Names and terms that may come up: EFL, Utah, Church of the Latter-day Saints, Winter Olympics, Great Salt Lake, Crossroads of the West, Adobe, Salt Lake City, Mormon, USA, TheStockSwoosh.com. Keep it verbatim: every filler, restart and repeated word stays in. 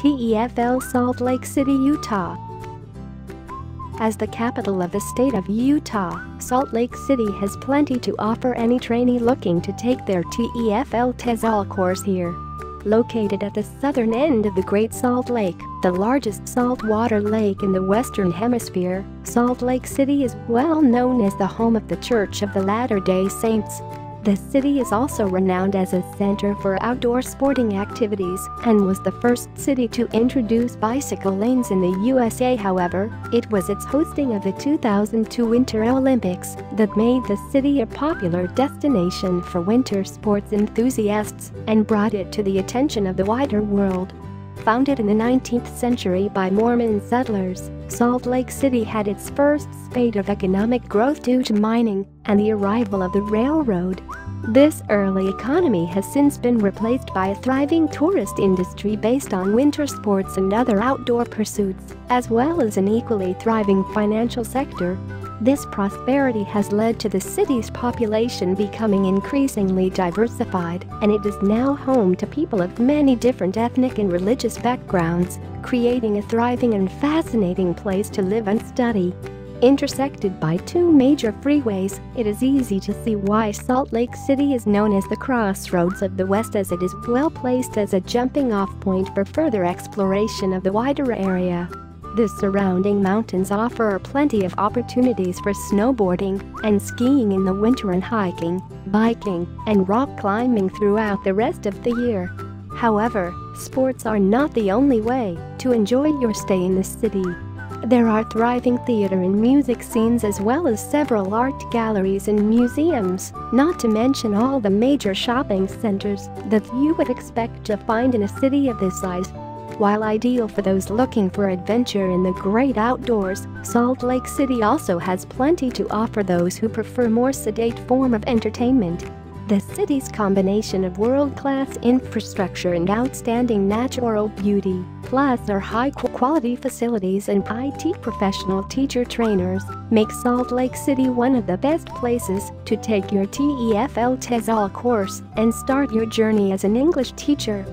T E F L Salt Lake City, Utah. As the capital of the state of Utah, Salt Lake City has plenty to offer any trainee looking to take their T E F L TESOL course here. Located at the southern end of the Great Salt Lake, the largest saltwater lake in the Western Hemisphere, Salt Lake City is well known as the home of the Church of the Latter-day Saints. The city is also renowned as a center for outdoor sporting activities and was the first city to introduce bicycle lanes in the U S A. However, it was its hosting of the two thousand two Winter Olympics that made the city a popular destination for winter sports enthusiasts and brought it to the attention of the wider world. Founded in the nineteenth century by Mormon settlers, Salt Lake City had its first spate of economic growth due to mining and the arrival of the railroad. This early economy has since been replaced by a thriving tourist industry based on winter sports and other outdoor pursuits, as well as an equally thriving financial sector. This prosperity has led to the city's population becoming increasingly diversified, and it is now home to people of many different ethnic and religious backgrounds, creating a thriving and fascinating place to live and study. Intersected by two major freeways, it is easy to see why Salt Lake City is known as the Crossroads of the West, as it is well placed as a jumping-off point for further exploration of the wider area. The surrounding mountains offer plenty of opportunities for snowboarding and skiing in the winter and hiking, biking, and rock climbing throughout the rest of the year. However, sports are not the only way to enjoy your stay in the city. There are thriving theater and music scenes as well as several art galleries and museums, not to mention all the major shopping centers that you would expect to find in a city of this size. While ideal for those looking for adventure in the great outdoors, Salt Lake City also has plenty to offer those who prefer more sedate form of entertainment. The city's combination of world-class infrastructure and outstanding natural beauty, plus their high-quality facilities and I T professional teacher trainers, makes Salt Lake City one of the best places to take your T E F L TESOL course and start your journey as an English teacher.